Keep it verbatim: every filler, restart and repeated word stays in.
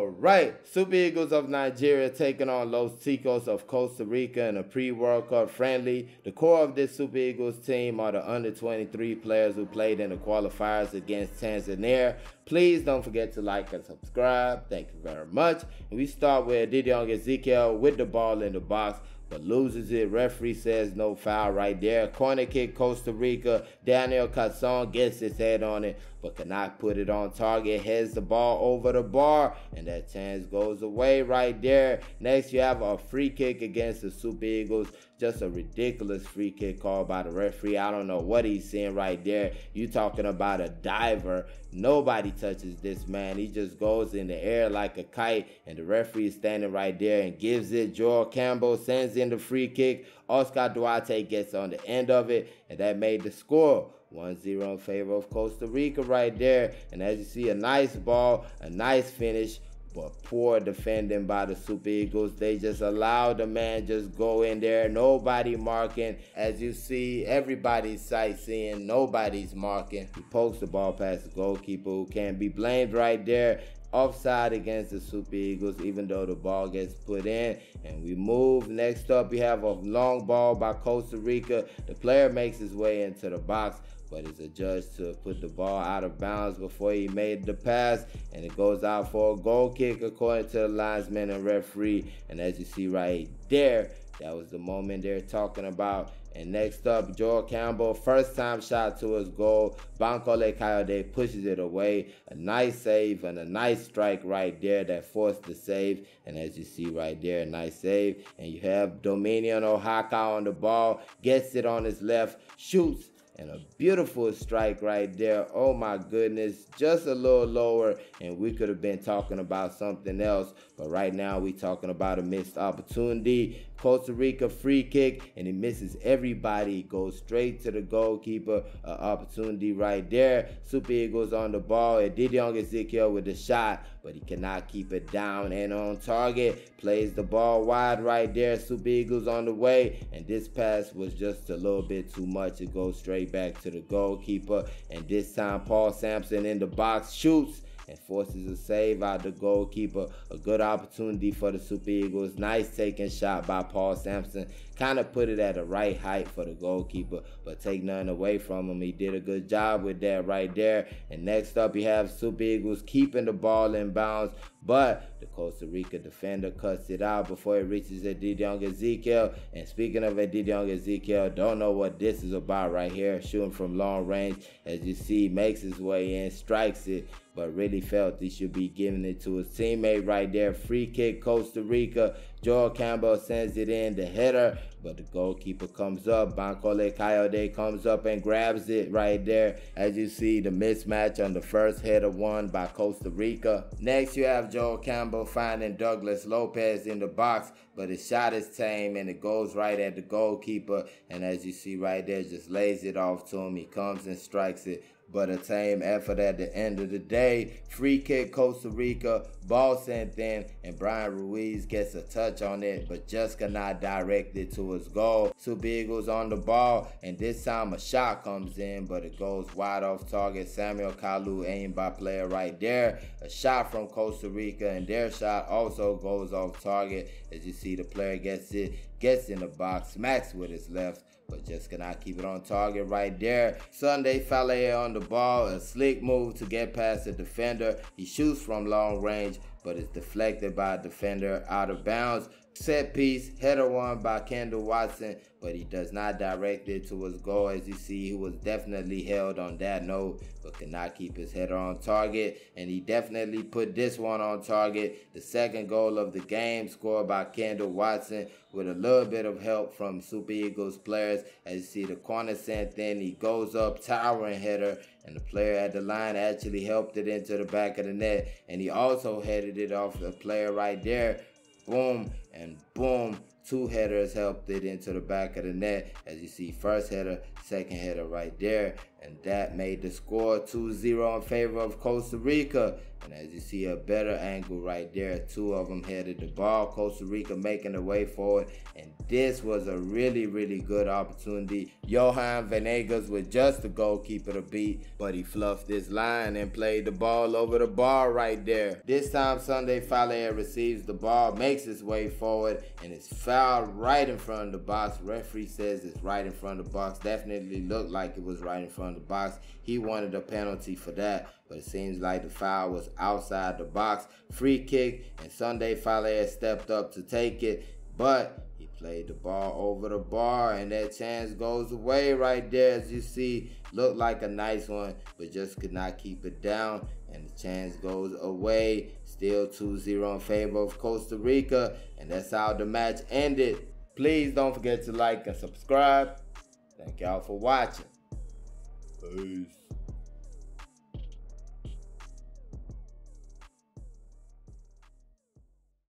All right, Super Eagles of Nigeria taking on Los Ticos of Costa Rica in a pre-World Cup friendly. The core of this Super Eagles team are the under twenty-three players who played in the qualifiers against Tanzania. Please don't forget to like and subscribe. Thank you very much. And we start with Didiong Ezekiel with the ball in the box, but loses it. Referee says no foul right there. Corner kick, Costa Rica. Daniel Cason gets his head on it, but cannot put it on target. Heads the ball over the bar, and that chance goes away right there. Next, you have a free kick against the Super Eagles. Just a ridiculous free kick called by the referee. I don't know what he's seeing right there. You talking about a diver. Nobody touches this man. He just goes in the air like a kite, and the referee is standing right there and gives it. Joel Campbell sends in the free kick. Oscar Duarte gets on the end of it, and that made the score. one zero in favor of Costa Rica right there. And as you see, a nice ball, a nice finish, but poor defending by the Super Eagles. They just allowed the man just go in there. Nobody marking. As you see, everybody's sightseeing. Nobody's marking. He pokes the ball past the goalkeeper, who can't be blamed right there. Offside against the Super Eagles, even though the ball gets put in. And we move. Next up, we have a long ball by Costa Rica. The player makes his way into the box, but it's a judge to put the ball out of bounds before he made the pass, and it goes out for a goal kick according to the linesman and referee. And as you see right there, that was the moment they're talking about. And next up, Joel Campbell, first time shot to his goal. Bankole Kayode pushes it away. A nice save and a nice strike right there that forced the save. And as you see right there, a nice save. And you have Dominion O'Haka on the ball, gets it on his left, shoots. And a beautiful strike right there. Oh my goodness, just a little lower, and we could have been talking about something else. But right now, we're talking about a missed opportunity. Costa Rica free kick, and he misses everybody. Goes straight to the goalkeeper. An opportunity right there. Super Eagles on the ball. And Didiong Ezekiel with the shot, but he cannot keep it down and on target. Plays the ball wide right there. Super Eagles on the way, and this pass was just a little bit too much. It goes straight back to the goalkeeper, and this time Paul Sampson in the box shoots and forces a save out the goalkeeper. A good opportunity for the Super Eagles. Nice taking shot by Paul Sampson. Kind of put it at the right height for the goalkeeper, but take nothing away from him. He did a good job with that right there. And next up, you have Super Eagles keeping the ball in bounds, but the Costa Rica defender cuts it out before it reaches Didiong Ezekiel. And speaking of Didiong Ezekiel, don't know what this is about right here. Shooting from long range, as you see, makes his way in, strikes it, but really felt he should be giving it to his teammate right there. Free kick, Costa Rica. Joel Campbell sends it in, the header, but the goalkeeper comes up. Bankole Kayode comes up and grabs it right there. As you see, the mismatch on the first header won by Costa Rica. Next, you have Joel Campbell finding Douglas Lopez in the box, but his shot is tame, and it goes right at the goalkeeper. And as you see right there, just lays it off to him. He comes and strikes it, but a tame effort at the end of the day. Free kick, Costa Rica. Ball sent in, and Brian Ruiz gets a touch on it, but just cannot direct it to his goal. Super Eagles on the ball, and this time a shot comes in, but it goes wide off target. Samuel Kalu, aimed by player right there. A shot from Costa Rica, and their shot also goes off target. As you see, the player gets it, gets in the box, smacks with his left, but just cannot keep it on target right there. Sunday Falaye on the ball, a slick move to get past the defender. He shoots from long range, but it's deflected by a defender out of bounds. Set piece, header won by Kendall Watson, but he does not direct it to his goal. As you see, he was definitely held on that note, but could not keep his header on target, and he definitely put this one on target. The second goal of the game scored by Kendall Watson with a little bit of help from Super Eagles players. As you see, the corner sent in, he goes up, towering header, and the player at the line actually helped it into the back of the net, and he also headed it off the player right there. Boom and boom, two headers helped it into the back of the net. As you see, first header, second header right there, and that made the score two zero in favor of Costa Rica. And as you see a better angle right there, two of them headed the ball. Costa Rica making the way forward. And this was a really, really good opportunity. Johan Venegas was just the goalkeeper to beat, but he fluffed this line and played the ball over the bar right there. This time Sunday Falaise receives the ball, makes his way forward, and it's fouled right in front of the box. Referee says it's right in front of the box. Definitely looked like it was right in front of the box. He wanted a penalty for that, but it seems like the foul was outside the box. Free kick, and Sunday Falaise stepped up to take it, but he played the ball over the bar, and that chance goes away right there. As you see, looked like a nice one, but just could not keep it down, and the chance goes away. Still two zero in favor of Costa Rica, and that's how the match ended. Please don't forget to like and subscribe. Thank y'all for watching. Peace.